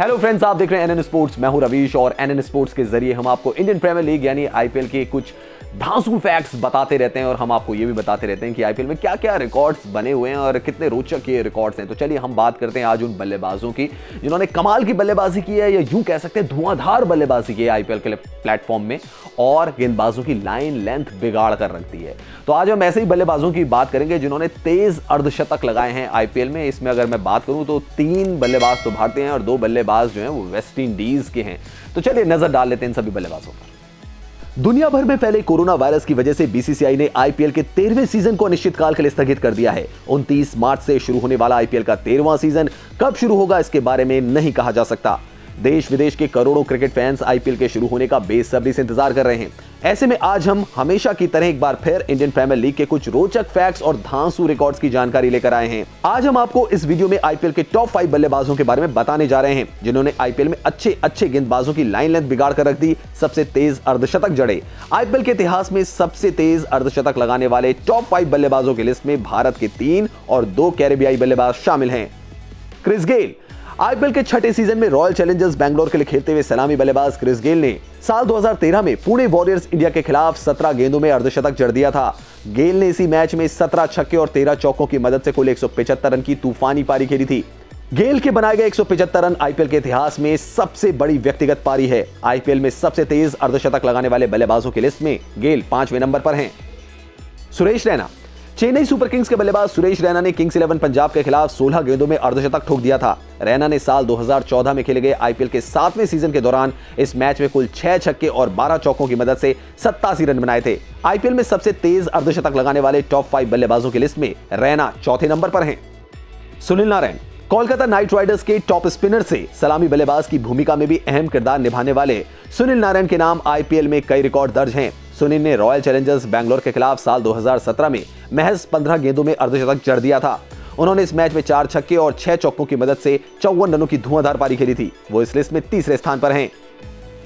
Hello friends, आप देख रहे हैं NNSports। मैं हूं रवीश और NNSports के जरिए हम आपको इंडियन प्रीमियर लीग यानी आईपीएल के कुछ धांसू फैक्ट्स बताते रहते हैं और हम आपको ये भी बताते रहते हैं कि आईपीएल में क्या क्या रिकॉर्ड्स बने हुए हैं और कितने रोचक ये रिकॉर्ड्स हैं। तो चलिए हम बात करते हैं आज उन बल्लेबाजों की जिन्होंने कमाल की बल्लेबाजी की है, या यूं कह सकते हैं धुआंधार बल्लेबाजी की है आईपीएल के प्लेटफॉर्म में, और गेंदबाजों की लाइन लेंथ बिगाड़ कर रखती है। तो आज हम ऐसे ही बल्लेबाजों की बात करेंगे जिन्होंने तेज अर्धशतक लगाए हैं आईपीएल में। इसमें अगर मैं बात करूं तो 3 बल्लेबाज तो भारतीय हैं और 2 बल्लेबाज जो हैं वो वेस्ट इंडीज के हैं। तो चलिए नजर डाल लेते हैं इन सभी बल्लेबाजों पर। दुनिया भर में फैले कोरोना वायरस की वजह से बीसीसीआई ने आईपीएल के 13वें सीजन को अनिश्चित काल के लिए स्थगित कर दिया है। 29 मार्च से शुरू होने वाला आईपीएल का 13वां सीजन कब शुरू होगा इसके बारे में नहीं कहा जा सकता। देश विदेश के करोड़ों क्रिकेट फैंस आईपीएल के शुरू होने का बेसब्री से इंतजार कर रहे हैं। ऐसे में आज हम हमेशा की तरह एक बार फिर इंडियन प्रीमियर लीग के कुछ रोचक फैक्ट्स और धांसू रिकॉर्ड्स की जानकारी लेकर आए हैं। आज हम आपको इस वीडियो में आईपीएल के टॉप 5 बल्लेबाजों के बारे में बताने जा रहे हैं जिन्होंने आईपीएल में अच्छे गेंदबाजों की लाइन लेंथ बिगाड़ कर रख दी, सबसे तेज अर्धशतक जड़े। आईपीएल के इतिहास में सबसे तेज अर्धशतक लगाने वाले टॉप 5 बल्लेबाजों की लिस्ट में भारत के 3 और 2 कैरेबियाई बल्लेबाज शामिल हैं। Chris Gayle. आईपीएल के 6ठे सीजन में रॉयल चैलेंजर्स बैंगलोर के लिए खेलते हुए सलामी बल्लेबाज क्रिस गेल ने साल 2013 में पुणे वॉरियर्स इंडिया के खिलाफ 17 गेंदों में अर्धशतक जड़ दिया था। गेल ने इसी मैच में 17 छक्के और 13 चौकों की मदद से कुल 175 रन की तूफानी पारी खेली थी। गेल के बनाए गए 175 रन आईपीएल के इतिहास में सबसे बड़ी व्यक्तिगत पारी है। आईपीएल में सबसे तेज अर्धशतक लगाने वाले बल्लेबाजों की लिस्ट में गेल 5वें नंबर पर हैं। सुरेश रैना। चेन्नई सुपर किंग्स के बल्लेबाज सुरेश रैना ने किंग्स XI पंजाब के खिलाफ 16 गेंदों में अर्धशतक ठोक दिया था। रैना ने साल 2014 में खेले गए आईपीएल के 7वें सीजन के दौरान इस मैच में कुल 6 छक्के और 12 चौकों की मदद से 87 रन बनाए थे। आईपीएल में सबसे तेज अर्धशतक लगाने वाले टॉप 5 बल्लेबाजों की लिस्ट में रैना 4थे नंबर पर हैं। सुनील नारायण। कोलकाता नाइट राइडर्स के टॉप स्पिनर से सलामी बल्लेबाज की भूमिका में भी अहम किरदार निभाने वाले सुनील नारायण के नाम आईपीएल में कई रिकॉर्ड दर्ज हैं। सुनील ने रॉयल चैलेंजर्स बैंगलोर के खिलाफ साल 2017 में महज 15 गेंदों में अर्धशतक जड़ दिया था। उन्होंने इस मैच में 4 छक्के और 6 चौकों की मदद से 54 रनों की धुआंधार पारी खेली थी। वो इस लिस्ट में तीसरे स्थान पर हैं।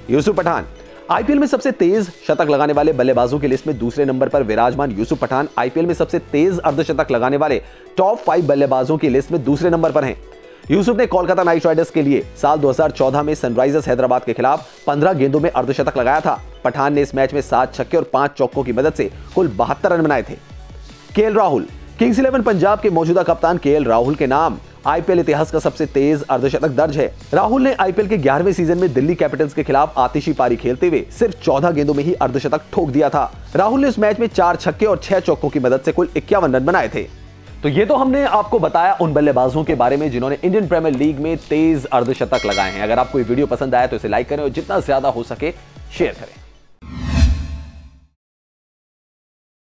यूसुफ पठान। आईपीएल में सबसे तेज शतक लगाने वाले बल्लेबाजों की लिस्ट में दूसरे नंबर पर विराजमान यूसुफ पठान आईपीएल में सबसे तेज अर्धशतक लगाने वाले टॉप 5 बल्लेबाजों की लिस्ट में दूसरे नंबर पर हैं। यूसुफ ने कोलकाता नाइट राइडर्स के लिए साल 2014 में सनराइजर्स हैदराबाद के खिलाफ 15 गेंदों में अर्धशतक लगाया था। पठान ने इस मैच में 7 छक्के और 5 चौकों की मदद से कुल 72 रन बनाए थे। KL Rahul. Kings XI Punjab के मौजूदा कप्तान केएल राहुल के नाम आईपीएल इतिहास का सबसे तेज अर्धशतक दर्ज है। राहुल ने आईपीएल के 11वें सीजन में दिल्ली कैपिटल्स के खिलाफ आतिशी पारी खेलते हुए सिर्फ 14 गेंदों में ही अर्धशतक ठोक दिया था। राहुल ने इस मैच में 4 छक्के और 6 चौकों की मदद से कुल 51 रन बनाए थे। तो ये तो हमने आपको बताया उन बल्लेबाजों के बारे में जिन्होंने इंडियन प्रीमियर लीग में तेज अर्धशतक लगाए हैं। अगर आपको ये वीडियो पसंद आया तो इसे लाइक करें और जितना ज्यादा हो सके शेयर करें।